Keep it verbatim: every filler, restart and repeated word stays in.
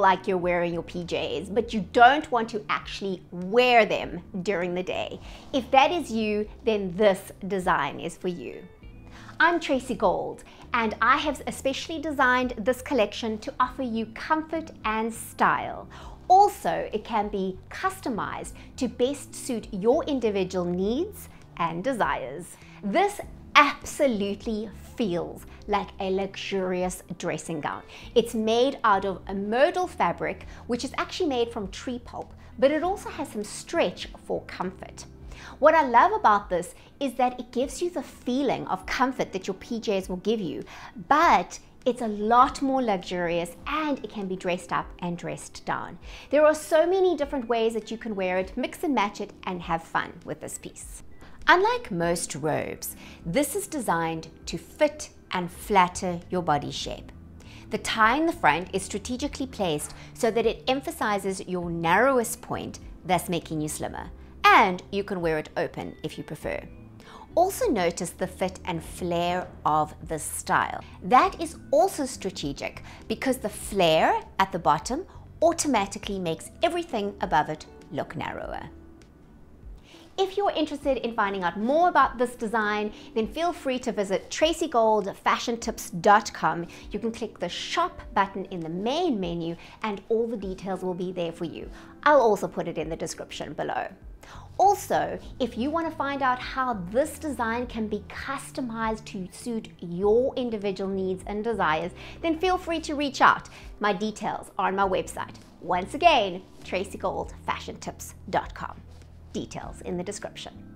like you're wearing your P Js, but you don't want to actually wear them during the day. If that is you, then this design is for you. I'm Tracy Gold, and I have especially designed this collection to offer you comfort and style. Also, it can be customized to best suit your individual needs and desires. This absolutely feels like a luxurious dressing gown. It's made out of a modal fabric, which is actually made from tree pulp, but it also has some stretch for comfort. What I love about this is that it gives you the feeling of comfort that your P Js will give you, but it's a lot more luxurious and it can be dressed up and dressed down. There are so many different ways that you can wear it, mix and match it, and have fun with this piece. Unlike most robes, this is designed to fit and flatter your body shape. The tie in the front is strategically placed so that it emphasizes your narrowest point, thus making you slimmer. And you can wear it open if you prefer. Also notice the fit and flare of the style. That is also strategic because the flare at the bottom automatically makes everything above it look narrower. If you're interested in finding out more about this design, then feel free to visit tracy gold fashion tips dot com. You can click the shop button in the main menu and all the details will be there for you. I'll also put it in the description below. Also, if you want to find out how this design can be customized to suit your individual needs and desires, then feel free to reach out. My details are on my website. Once again, tracy gold fashion tips dot com. Details in the description.